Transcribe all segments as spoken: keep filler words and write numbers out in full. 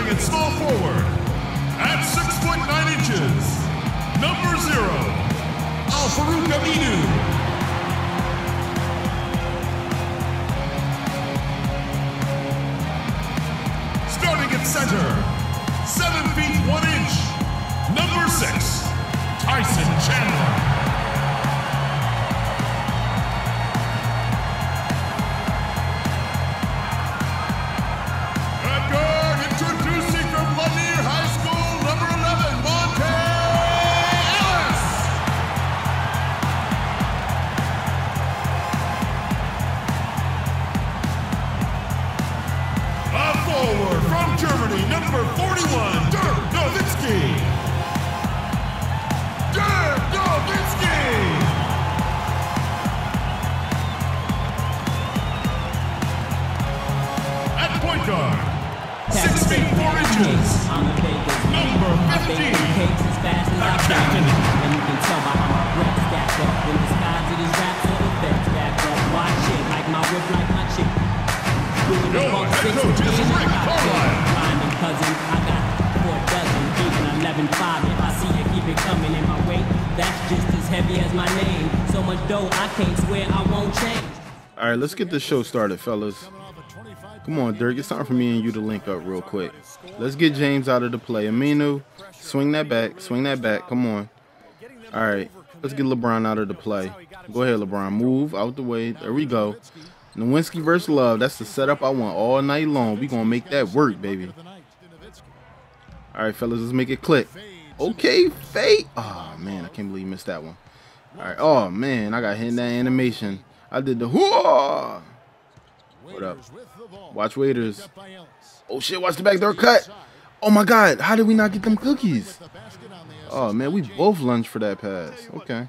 starting at small forward, at six foot nine inches, number zero, Aminu. Starting at center, seven feet one inch, number six, Tyson Chandler. At guard, introducing from Lanier High School, number eleven, Monte Ellis. A forward from Germany, number forty-one, Dirk. Six feet four inches. Number fifteen. I captain. And you can tell by how my breath stacked up. When the skies of these raps are the best stacked up. My shit like my whip, like my chick. Yo, head coach is Rick Carlisle. Climbing cousin, I got four dozen, even eleven five. If I see it, keep it coming in my weight. That's just as heavy as my name. So much dough, I can't swear I won't change. All right, let's get this show started, fellas. Come on, Dirk, it's time for me and you to link up real quick. Let's get James out of the play. Aminu, swing that back, swing that back, come on. All right, let's get LeBron out of the play. Go ahead, LeBron, move out the way. There we go. Nowinski versus Love, that's the setup I want all night long. We gonna make that work, baby. All right, fellas, let's make it click. Okay, fake. Oh, man, I can't believe you missed that one. All right, oh, man, I got hit in that animation. I did the whoa. What up? Watch waiters. Oh shit, watch the back door cut. Oh my god, how did we not get them cookies? Oh man, we both lunged for that pass. Okay.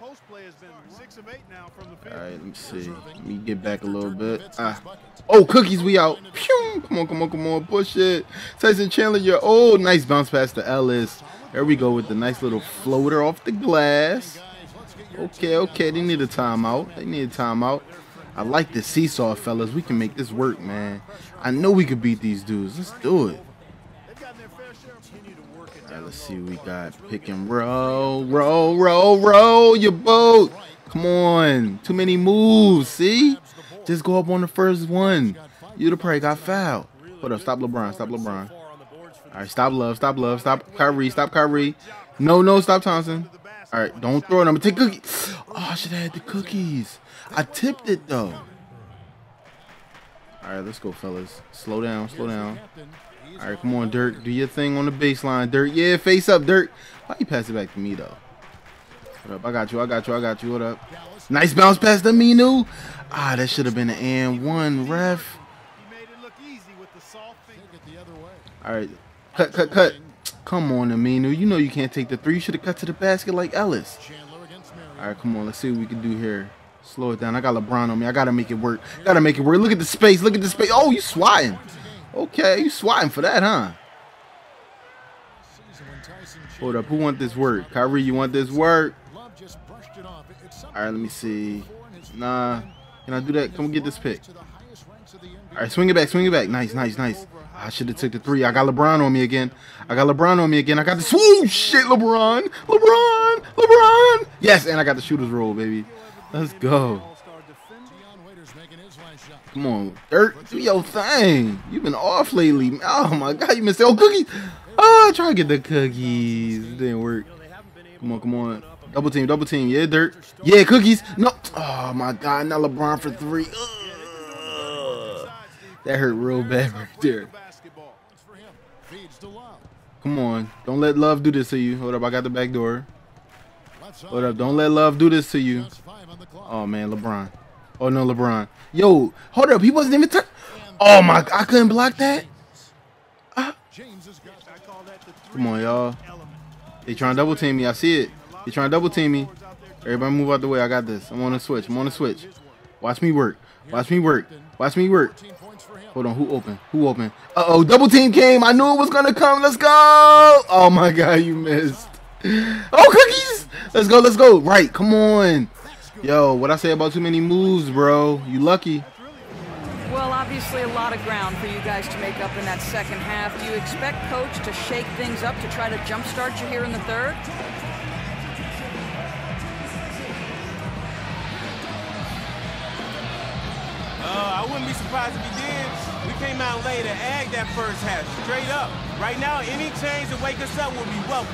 Alright, let me see. Let me get back a little bit. Ah. Oh, cookies, we out. Pew! Come on, come on, come on. Push it. Tyson Chandler, you're oh, nice bounce pass to Ellis. There we go with the nice little floater off the glass. Okay, okay. They need a timeout. They need a timeout. I like the seesaw, fellas. We can make this work, man. I know we could beat these dudes. Let's do it. All right, let's see what we got. Pick and roll, roll, roll, roll your boat. Come on. Too many moves, see? Just go up on the first one. You'd have probably got fouled. Hold up. Stop LeBron. Stop LeBron. All right, stop Love. Stop Love. Stop Kyrie. Stop Kyrie. No, no. Stop Thompson. All right, don't throw it. I'm going to take cookies. Oh, I should have had the cookies. I tipped it, though. All right, let's go, fellas. Slow down, slow down. All right, come on, Dirk. Do your thing on the baseline, Dirk. Yeah, face up, Dirk. Why you pass it back to me, though? What up? I got you, I got you, I got you. What up? Nice bounce pass to Aminu. Ah, that should have been an and one, ref. All right, cut, cut, cut. Come on, Aminu. You know you can't take the three. You should have cut to the basket like Ellis. All right, come on. Let's see what we can do here. Slow it down. I got LeBron on me. I got to make it work. Got to make it work. Look at the space. Look at the space. Oh, you swatting. Okay, you swatting for that, huh? Hold up. Who want this work? Kyrie, you want this work? All right, let me see. Nah. Can I do that? Come get this pick. All right, swing it back. Swing it back. Nice, nice, nice. I should have took the three. I got LeBron on me again. I got LeBron on me again. I got the swoo shit, LeBron. LeBron. LeBron. Yes, and I got the shooter's roll, baby. Let's go. Come on, Dirk. Do your thing. You've been off lately. Oh, my God. You missed the old cookies. Oh, try to get the cookies. It didn't work. Come on, come on. Double team, double team. Yeah, Dirk. Yeah, cookies. No. Oh, my God. Now LeBron for three. Ugh. That hurt real bad right there. Come on. Don't let Love do this to you. Hold up. I got the back door. Hold up. Don't let Love do this to you. Oh, man, LeBron. Oh, no, LeBron. Yo, hold up. He wasn't even turning. Oh, my. I couldn't block that. Uh. Come on, y'all. They trying to double team me. I see it. They trying to double team me. Everybody move out the way. I got this. I'm on a switch. I'm on a switch. Watch me work. Watch me work. Watch me work. Hold on. Who open? Who open? Uh-oh. Double team came. I knew it was going to come. Let's go. Oh, my God. You missed. Oh, cookies. Let's go. Let's go. Right. Come on. Yo, what I say about too many moves, bro? You lucky. Well, I obviously a lot of ground for you guys to make up in that second half. Do you expect Coach to shake things up to try to jumpstart you here in the third? Uh, I wouldn't be surprised if he did. We came out later, ag that first half, straight up. Right now, any change to wake us up will be welcome.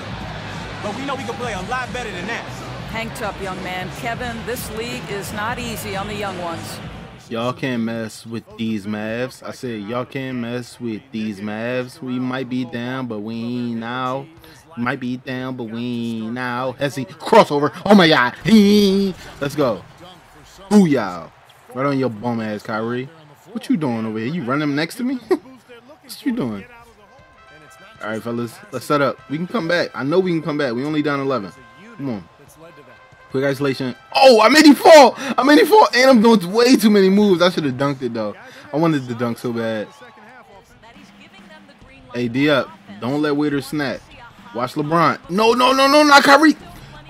But we know we can play a lot better than that. Hang tough, young man. Kevin, this league is not easy on the young ones. Y'all can't mess with these Mavs. I said, y'all can't mess with these Mavs. We might be down, but we ain't out. Might be down, but we ain't out. Hesse, crossover. Oh, my God. Let's go. Booyah. Right on your bum ass, Kyrie. What you doing over here? You running next to me? What you doing? All right, fellas. Let's set up. We can come back. I know we can come back. We only down eleven. Come on. Quick isolation. Oh, I made him fall. I made him fall, and I'm doing way too many moves. I should have dunked it, though. I wanted to dunk so bad. Hey, D up. Don't let Waiters snap. Watch LeBron. No, no, no, no, not Kyrie.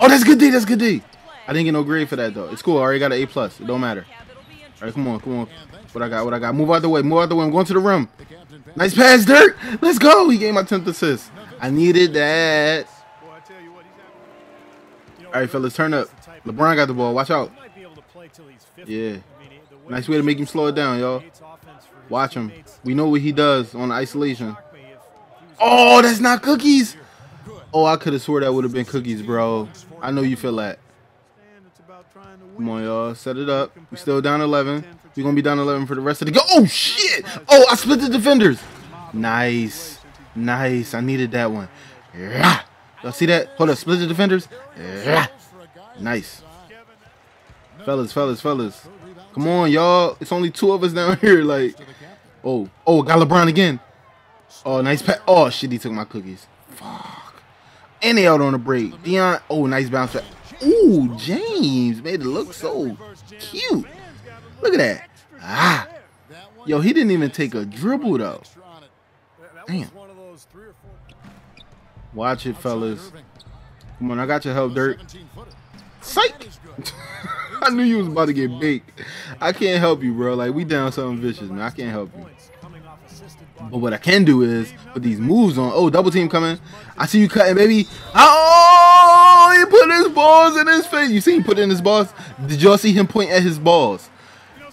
Oh, that's good D. That's good D. I didn't get no grade for that, though. It's cool. I already got an A plus. It don't matter. All right, come on, come on. What I got, what I got. Move out the way, move out the way. I'm going to the rim. Nice pass, Dirk. Let's go. He gave my tenth assist. I needed that. All right, fellas, turn up. LeBron got the ball. Watch out. Yeah. Nice way to make him slow it down, y'all. Watch him. We know what he does on isolation. Oh, that's not cookies. Oh, I could have swore that would have been cookies, bro. I know you feel that. Come on, y'all. Set it up. We're still down eleven. We're going to be down eleven for the rest of the game. Oh, shit. Oh, I split the defenders. Nice. Nice. I needed that one. Y'all see that? Hold up. Split the defenders. Nice. Fellas, fellas, fellas. Come on, y'all. It's only two of us down here. Like, oh, oh, got LeBron again. Oh, nice pass. Oh, shit. He took my cookies. Fuck. And they out on a break. Deion. Oh, nice bounce back. Ooh, James made it look so cute. Look at that. Ah. Yo, he didn't even take a dribble, though. Damn. Watch it, fellas. Come on, I got your help, Dirk. Psych. I knew you was about to get baked. I can't help you, bro. Like, we down something vicious, man. I can't help you. But what I can do is put these moves on. Oh, double team coming. I see you cutting, baby. Oh, he put his balls in his face. You see him put in his balls? Did y'all see him point at his balls?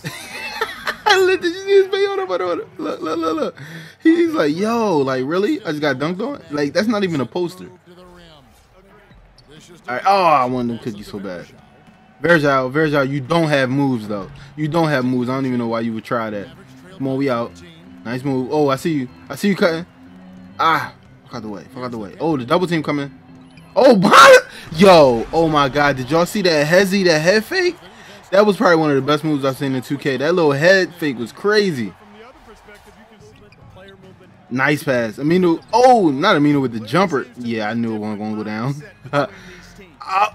Did you see his face? Look, look, look, look. He's like, yo, like, really? I just got dunked on? Like, that's not even a poster. All right. Oh, I wanted them cookies so bad. Verjao, Verjao, you don't have moves, though. You don't have moves. I don't even know why you would try that. Come on, we out. Nice move. Oh, I see you. I see you cutting. Ah, fuck out the way. Fuck out the way. Oh, the double team coming. Oh, yo. Oh, my God. Did y'all see that hezzy, that head fake? That was probably one of the best moves I've seen in two K. That little head fake was crazy. Nice pass. Aminu. Oh, not Aminu with the jumper. Yeah, I knew it wasn't going to go down. uh,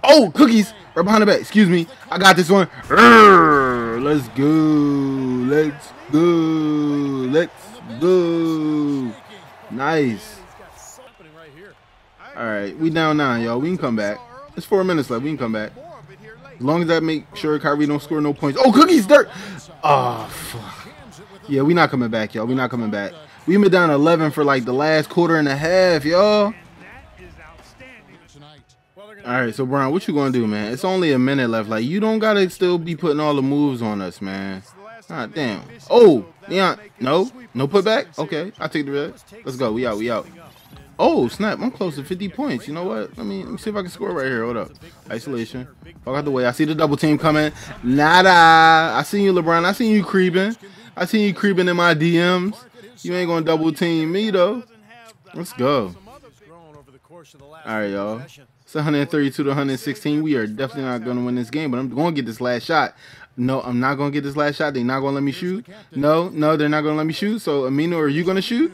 oh, cookies. Right behind the back. Excuse me. I got this one. Urgh, let's go. Let's go. Let's go. Nice. All right. We down nine, y'all. We can come back. It's four minutes left. We can come back. As long as I make sure Kyrie don't score no points. Oh, cookies, Dirk. Oh, fuck. Yeah, we not coming back, y'all. We not coming back. We been down eleven for, like, the last quarter and a half, y'all. All right, so, Brian, what you going to do, man? It's only a minute left. Like, you don't got to still be putting all the moves on us, man. Ah, damn. Oh, yeah. No? No putback? Okay, I take the red. Let's go. We out. We out. Oh, snap. I'm close to fifty points. You know what? Let me, let me see if I can score right here. Hold up. Isolation. Fuck out the way. I see the double team coming. Nada. I seen you, LeBron. I seen you creeping. I seen you creeping in my D Ms. You ain't going to double team me, though. Let's go. All right, y'all. It's one thirty-two to one sixteen. We are definitely not going to win this game, but I'm going to get this last shot. No, I'm not going to get this last shot. They're not going to let me shoot. No, no, they're not going to let me shoot. So, Aminu, are you going to shoot?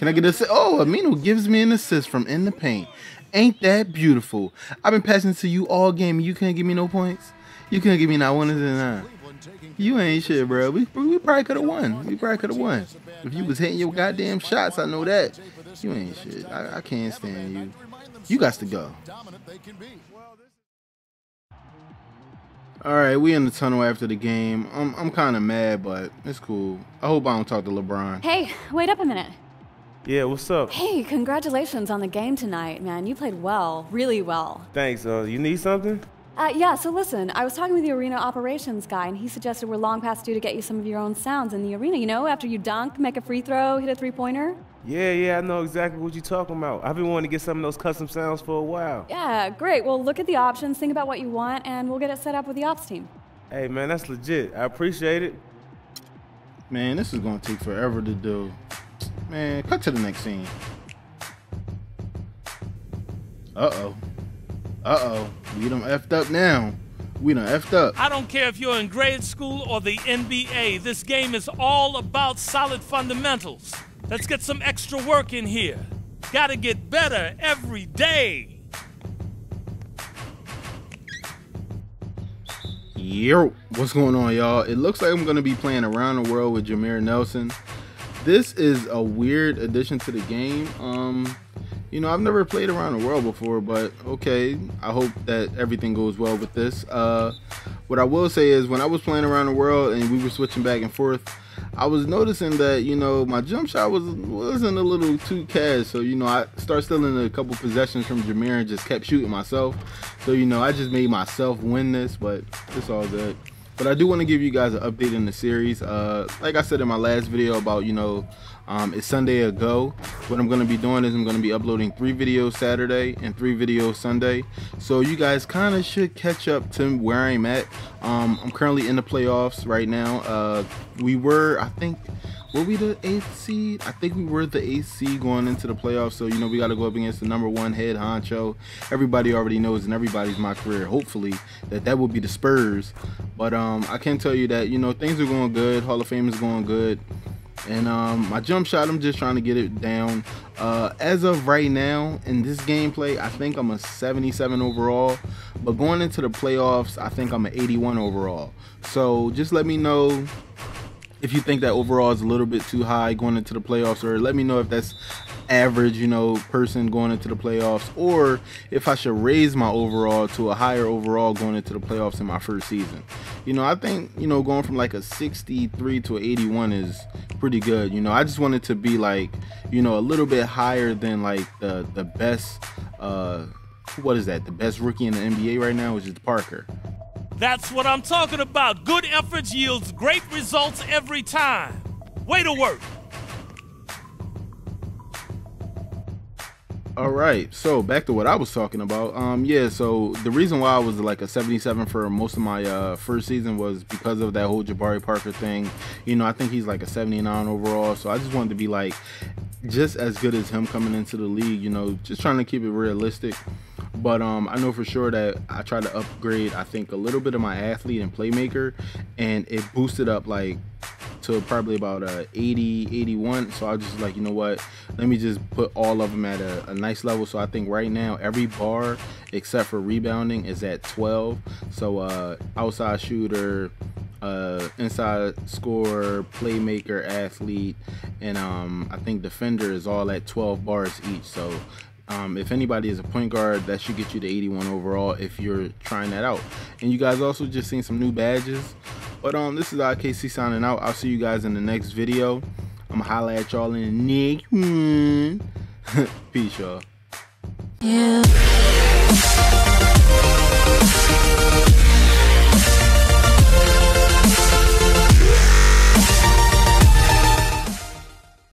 Can I get this? Oh, Aminu gives me an assist from in the paint. Ain't that beautiful? I've been passing to you all game. You can't give me no points. You can't give me not one of the nine. You ain't shit, bro. We, we probably could have won. We probably could have won. If you was hitting your goddamn shots, I know that. You ain't shit. I, I can't stand you. You got to go. All right, we in the tunnel after the game. I'm, I'm kind of mad, but it's cool. I hope I don't talk to LeBron. Hey, wait up a minute. Yeah, what's up? Hey, congratulations on the game tonight, man. You played well, really well. Thanks. Uh, you need something? Uh, yeah, so listen, I was talking with the arena operations guy, and he suggested we're long past due to get you some of your own sounds in the arena, you know, after you dunk, make a free throw, hit a three-pointer. Yeah, yeah, I know exactly what you're talking about. I've been wanting to get some of those custom sounds for a while. Yeah, great. Well, look at the options, think about what you want, and we'll get it set up with the ops team. Hey, man, that's legit. I appreciate it. Man, this is going to take forever to do. Man, cut to the next scene. Uh-oh. Uh-oh, we done effed up now. We done effed up. I don't care if you're in grade school or the N B A. This game is all about solid fundamentals. Let's get some extra work in here. Gotta get better every day. Yo, what's going on, y'all? It looks like I'm gonna be playing Around the World with Jameer Nelson. This is a weird addition to the game. Um... You know, I've never played Around the World before, but okay, I hope that everything goes well with this. Uh, what I will say is when I was playing Around the World and we were switching back and forth, I was noticing that, you know, my jump shot was, wasn't a little too cash. So, you know, I started stealing a couple possessions from Jameer and just kept shooting myself. So, you know, I just made myself win this, but it's all good. But I do want to give you guys an update in the series. Uh, like I said in my last video about, you know, um, it's Sunday ago. What I'm going to be doing is I'm going to be uploading three videos Saturday and three videos Sunday. So you guys kind of should catch up to where I'm at. Um, I'm currently in the playoffs right now. Uh, we were, I think, were we the eighth seed? I think we were the eighth seed going into the playoffs. So, you know, we got to go up against the number one head honcho. Everybody already knows, and everybody's my career, hopefully, that that will be the Spurs. But um, I can tell you that, you know, things are going good. Hall of Fame is going good. And um, my jump shot, I'm just trying to get it down. Uh, as of right now, in this gameplay, I think I'm a seventy-seven overall. But going into the playoffs, I think I'm an eighty-one overall. So just let me know if you think that overall is a little bit too high going into the playoffs, or let me know if that's average, you know, person going into the playoffs, or if I should raise my overall to a higher overall going into the playoffs in my first season. You know, I think, you know, going from like a sixty-three to an eighty-one is pretty good. You know, I just wanted to be like, you know, a little bit higher than like the, the best, uh, what is that? The best rookie in the N B A right now, which is Parker. That's what I'm talking about. Good efforts yields great results every time. Way to work. All right, so back to what I was talking about. Um, yeah, so the reason why I was like a seventy-seven for most of my uh, first season was because of that whole Jabari Parker thing. You know, I think he's like a seventy-nine overall, so I just wanted to be like just as good as him coming into the league, you know, just trying to keep it realistic. But um, I know for sure that I tried to upgrade, I think, a little bit of my athlete and playmaker, and it boosted up like to probably about uh, eighty, eighty-one. So I was just like, you know what, let me just put all of them at a, a nice level. So I think right now every bar except for rebounding is at twelve. So uh, outside shooter, uh, inside scorer, playmaker, athlete, and um, I think defender is all at twelve bars each. So Um, if anybody is a point guard, that should get you to eighty-one overall if you're trying that out. And you guys also just seen some new badges. But um, this is I K C signing out. I'll see you guys in the next video. I'm gonna holla at y'all in the next one. Peace, y'all. Yeah.